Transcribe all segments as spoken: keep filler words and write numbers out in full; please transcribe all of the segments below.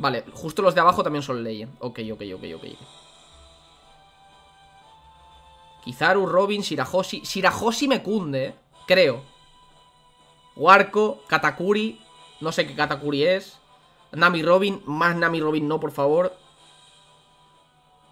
Vale, justo los de abajo también son ley. Ok, ok, ok, ok. Kizaru, Robin, Shirahoshi. Shirahoshi me cunde, eh, creo. Warco, Katakuri. No sé qué Katakuri es. Nami, Robin. Más Nami, Robin no, por favor.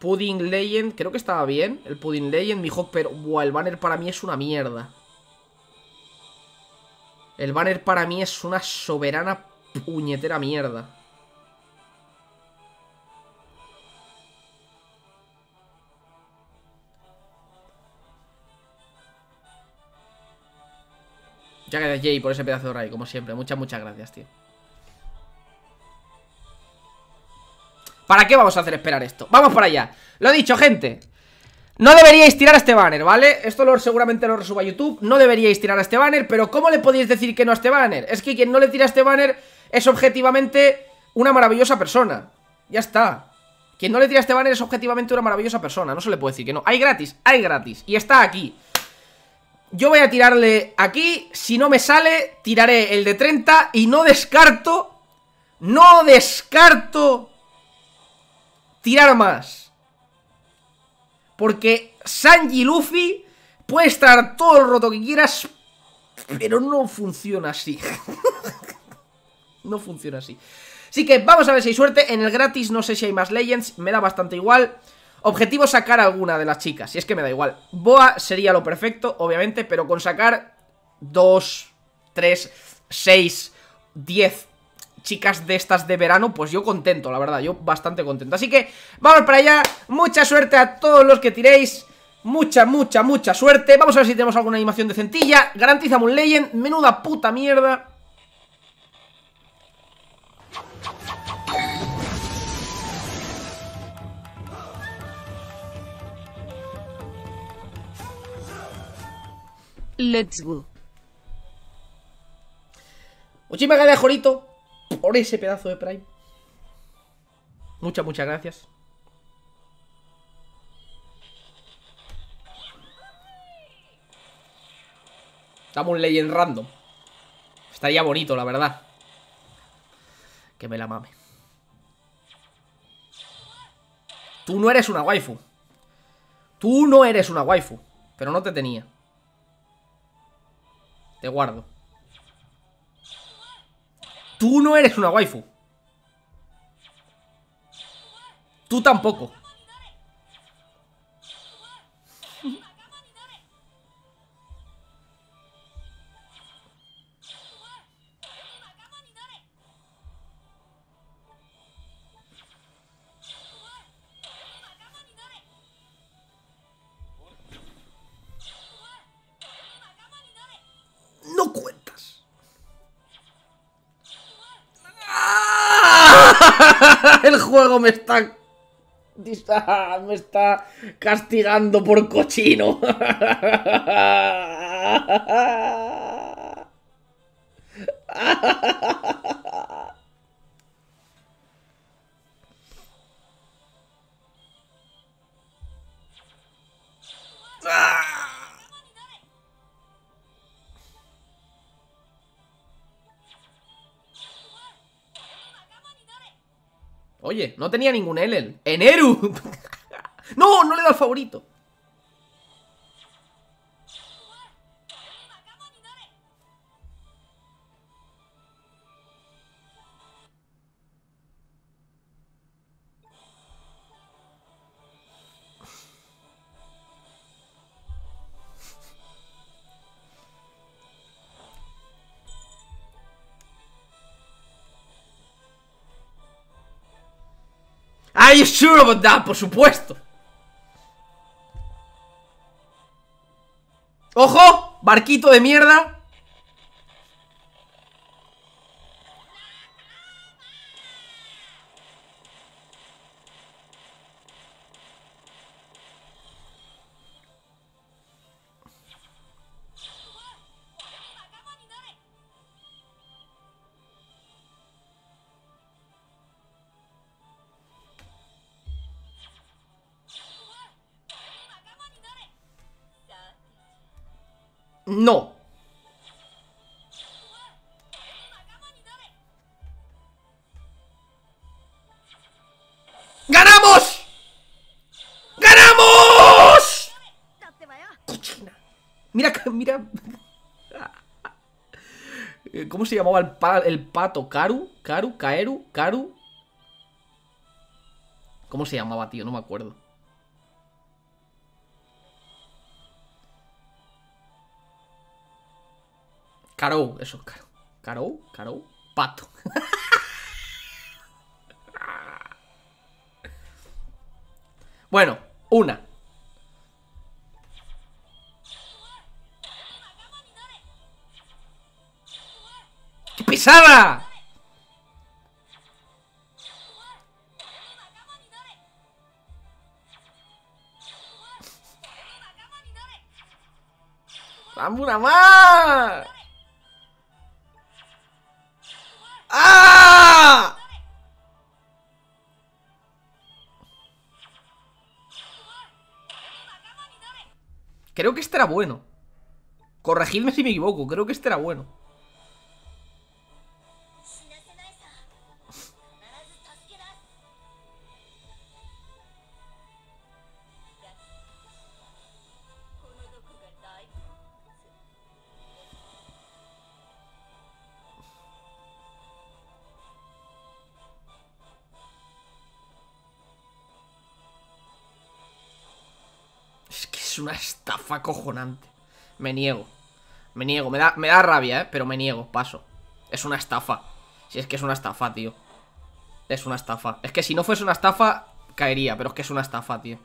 Pudding Legend, creo que estaba bien. El Pudding Legend, mi hawk, pero... Buah, el banner para mí es una mierda. El banner para mí es una soberana puñetera mierda. Muchas gracias, Jay, por ese pedazo de raid, como siempre. Muchas, muchas gracias, tío. ¿Para qué vamos a hacer esperar esto? ¡Vamos para allá! Lo dicho, gente. No deberíais tirar a este banner, ¿vale? Esto lo, seguramente lo resuba a YouTube. No deberíais tirar a este banner, pero ¿cómo le podéis decir que no a este banner? Es que quien no le tira a este banner es objetivamente una maravillosa persona. Ya está. Quien no le tira a este banner es objetivamente una maravillosa persona. No se le puede decir que no. Hay gratis, hay gratis. Y está aquí. Yo voy a tirarle aquí. Si no me sale, tiraré el de treinta. Y no descarto... No descarto... tirar más. Porque Sanji y Luffy puede estar todo el roto que quieras, pero no funciona así. No funciona así. Así que vamos a ver si hay suerte. En el gratis no sé si hay más Legends. Me da bastante igual. Objetivo sacar alguna de las chicas. Si es que me da igual. Boa sería lo perfecto, obviamente. Pero con sacar dos, tres, seis, diez... chicas de estas de verano, pues yo contento, la verdad, yo bastante contento. Así que vamos para allá, mucha suerte a todos los que tiréis, mucha, mucha, mucha suerte. Vamos a ver si tenemos alguna animación decentilla. Garantizamos un Legend, menuda puta mierda. Let's go. Muchísimas gracias, Jorito, por ese pedazo de Prime. Muchas, muchas gracias. Dame un Legend random. Estaría bonito, la verdad. Que me la mame. Tú no eres una waifu. Tú no eres una waifu. Pero no te tenía. Te guardo. Tú no eres una waifu. Tú tampoco. No cuento. El juego me está... Me está castigando por cochino. Oye, no tenía ningún L L. ¡Eneru! ¡No! No le he dado favorito. Are you sure about that? Por supuesto. ¡Ojo! Barquito de mierda. No. mira. ¿Cómo se llamaba el, pa el pato? ¿Karu? ¿Karu? ¿Kaeru? ¿Karu? ¿Cómo se llamaba, tío? No me acuerdo. Carou, eso es Carou. Carou, Carou, pato. Bueno, una. ¡Qué pisada! ¡Dame una más! ¡Ah! Creo que este era bueno. Corregidme si me equivoco, creo que este era bueno. Una estafa acojonante. Me niego. Me niego. Me da, me da rabia, ¿eh? Pero me niego. Paso. Es una estafa. Si es que es una estafa, tío. Es una estafa. Es que si no fuese una estafa, caería. Pero es que es una estafa, tío.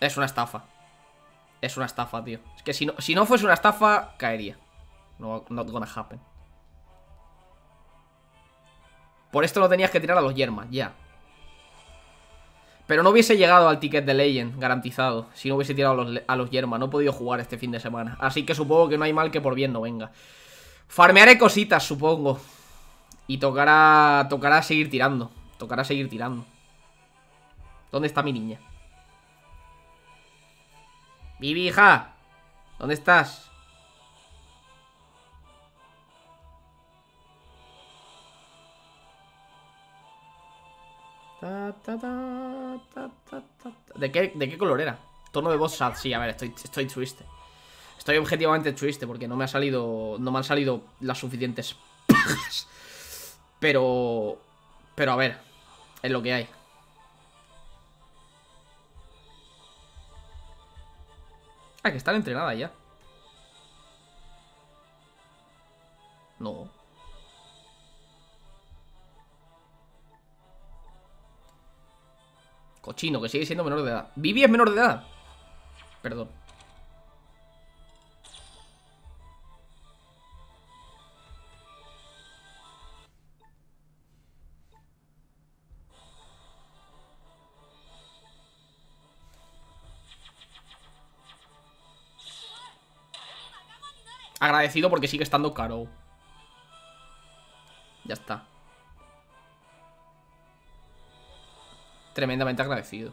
Es una estafa. Es una estafa, tío. Es que si no, si no fuese una estafa, caería. No, not gonna happen. Por esto no tenías que tirar a los yermas, ya. Pero no hubiese llegado al ticket de Legend, garantizado, si no hubiese tirado a los, a los Yerma. No he podido jugar este fin de semana, así que supongo que no hay mal que por bien no venga. Farmearé cositas, supongo. Y tocará, tocará seguir tirando, tocará seguir tirando. ¿Dónde está mi niña? Vivi, hija, ¿dónde estás? Ta, ta, ta, ta, ta, ta. ¿De qué, ¿De qué color era? Tono de voz sad, sí, a ver, estoy, estoy triste. Estoy objetivamente triste porque no me ha salido. No me han salido las suficientes pajas. Pero. Pero a ver, es lo que hay. Ah, que están entrenadas ya. No. Cochino, que sigue siendo menor de edad. Vivi es menor de edad. Perdón. Agradecido porque sigue estando Carou. Ya está. Tremendamente agradecido.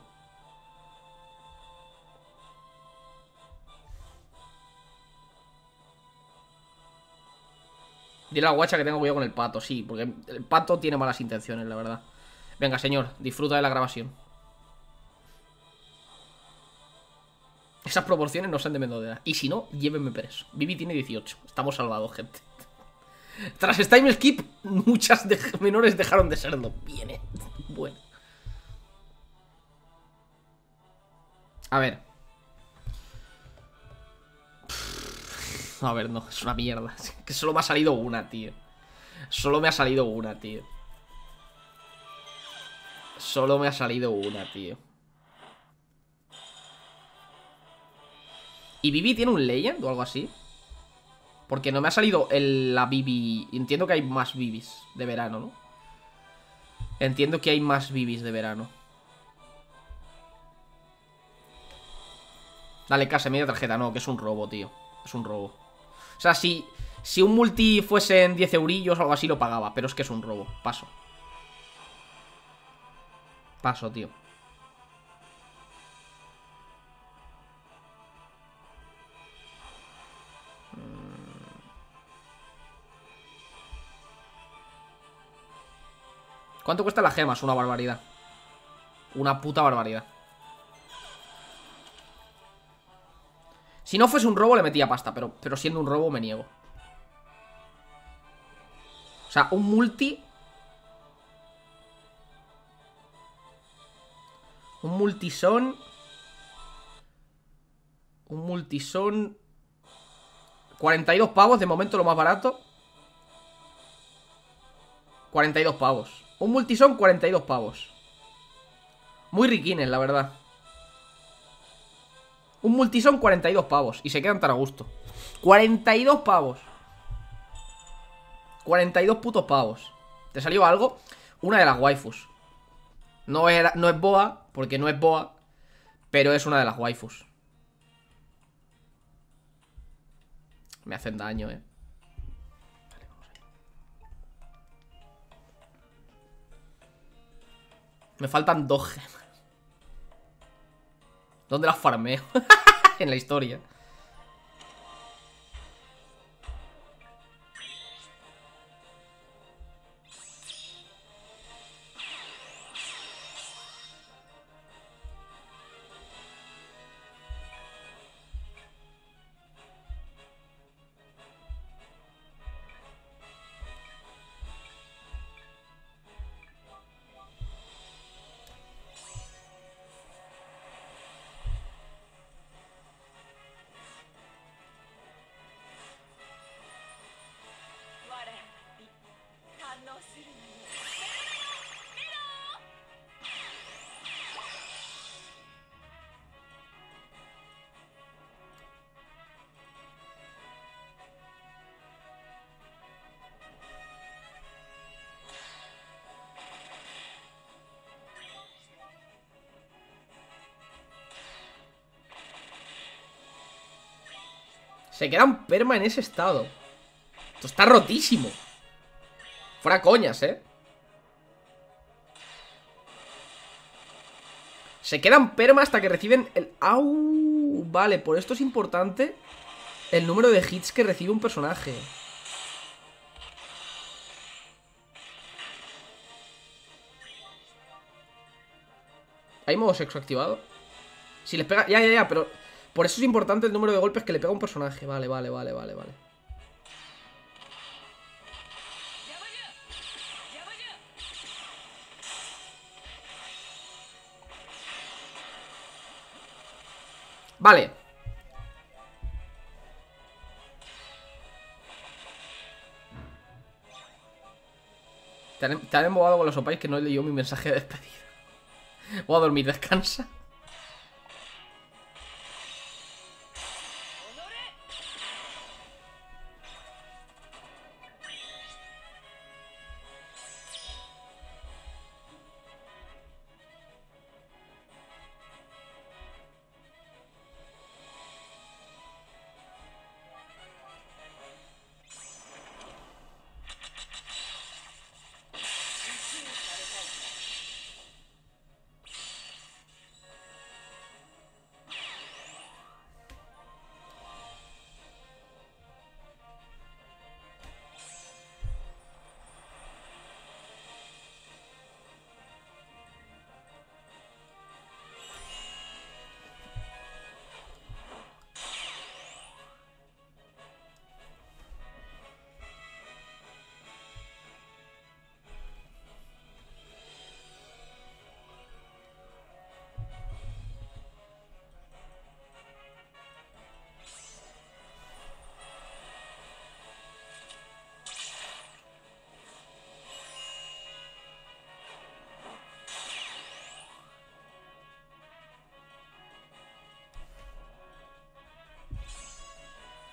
Dile a la guacha que tengo cuidado con el pato. Sí, porque el pato tiene malas intenciones, la verdad. Venga, señor, disfruta de la grabación. Esas proporciones no son de menor de edad. Y si no, llévenme preso. Vivi tiene dieciocho. Estamos salvados, gente. Tras el time skip, muchas de menores dejaron de serlo. Bien, ¿eh? Bueno. A ver. A ver, no, es una mierda. Es que solo me ha salido una, tío. Solo me ha salido una, tío. Solo me ha salido una, tío. ¿Y Vivi tiene un Legend o algo así? Porque no me ha salido el, la Vivi. Entiendo que hay más Vivis de verano, ¿no? Entiendo que hay más Vivis de verano. Dale, casa, media tarjeta. No, que es un robo, tío. Es un robo. O sea, si, si un multi fuese en diez eurillos o algo así lo pagaba. Pero es que es un robo. Paso. Paso, tío. ¿Cuánto cuestan las gemas? Una barbaridad. Una puta barbaridad. Si no fuese un robo le metía pasta, pero, pero siendo un robo me niego. O sea, un multi... Un multisón... Un multisón... cuarenta y dos pavos, de momento lo más barato. cuarenta y dos pavos. Un multisón, cuarenta y dos pavos. Muy riquines, la verdad. Un multisón, cuarenta y dos pavos. Y se quedan tan a gusto. cuarenta y dos pavos. cuarenta y dos putos pavos. ¿Te salió algo? Una de las waifus. No, era, no es Boa, porque no es Boa. Pero es una de las waifus. Me hacen daño, eh. Vale, vamos ahí. Me faltan dos gemas. ¿Dónde las farmeo? En la historia. Se quedan perma en ese estado. Esto está rotísimo. Fuera coñas, eh. Se quedan perma hasta que reciben el... ¡Au! Vale, por esto es importante el número de hits que recibe un personaje. ¿Hay modo sexo activado? Si les pega... Ya, ya, ya, pero... Por eso es importante el número de golpes que le pega a un personaje. Vale, vale, vale, vale, vale. Vale. Te han, te han embobado con los opais que no leyó mi mensaje de despedida. Voy a dormir, descansa.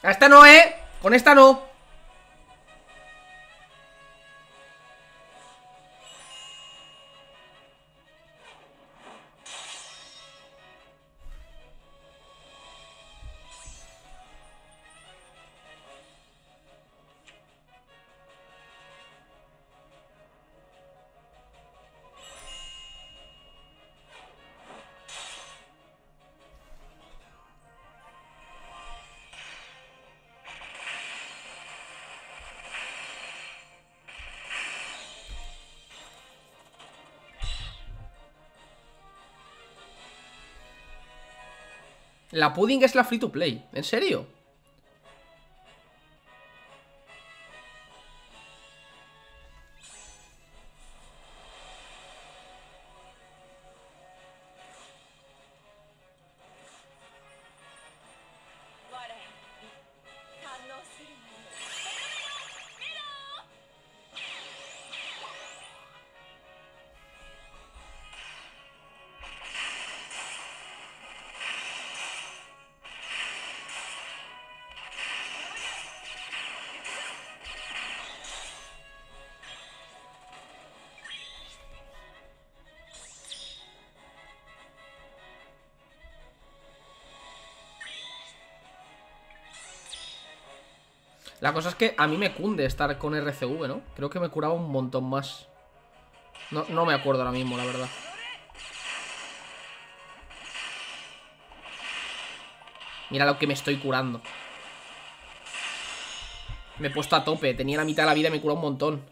Esta no, eh. Con esta no. La Pudding es la free to play. ¿En serio? La cosa es que a mí me cunde estar con R C V, ¿no? Creo que me curaba un montón más. No, no me acuerdo ahora mismo, la verdad. Mira lo que me estoy curando. Me he puesto a tope. Tenía la mitad de la vida y me curó un montón.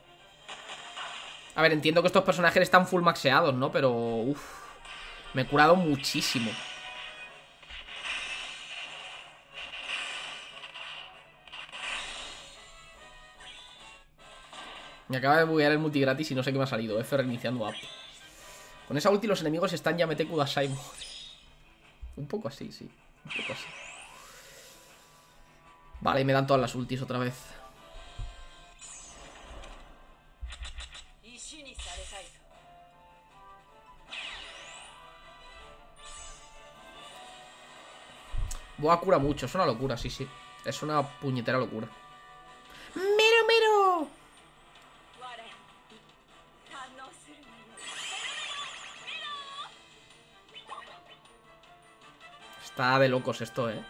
A ver, entiendo que estos personajes están full maxeados, ¿no? Pero, uff, me he curado muchísimo. Me acaba de buguear el multigratis y no sé qué me ha salido. F reiniciando app. Con esa ulti los enemigos están ya Yamete Kudasai. Un poco así, sí. Un poco así. Vale, y me dan todas las ultis otra vez. Boa cura mucho. Es una locura, sí, sí. Es una puñetera locura. ¡Miro, miro! Está de locos esto, ¿eh?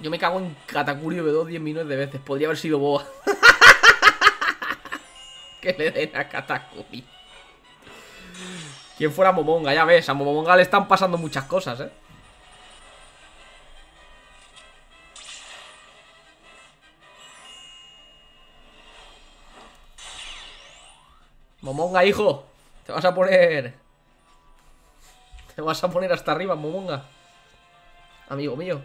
Yo me cago en Katakuri B dos diez millones de veces. Podría haber sido Boa. Que le den a Katakuri. ¿Quién fuera Momonga? Ya ves, a Momonga le están pasando muchas cosas, ¿eh? Momonga, hijo, te vas a poner... Te vas a poner hasta arriba, Momonga. Amigo mío.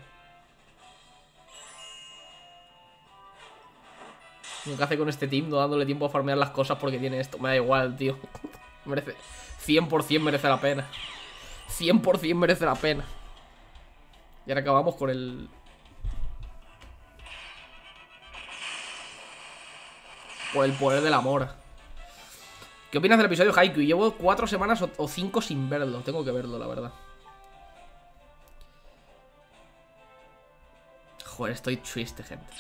Nunca hace con este team, no dándole tiempo a farmear las cosas porque tiene esto. Me da igual, tío. Merece... cien por cien merece la pena. cien por cien merece la pena. Y ahora acabamos con el... Por el poder del amor. ¿Qué opinas del episodio Haikyuu? Llevo cuatro semanas o cinco sin verlo. Tengo que verlo, la verdad. Joder, estoy triste, gente.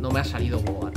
No me ha salido Boa.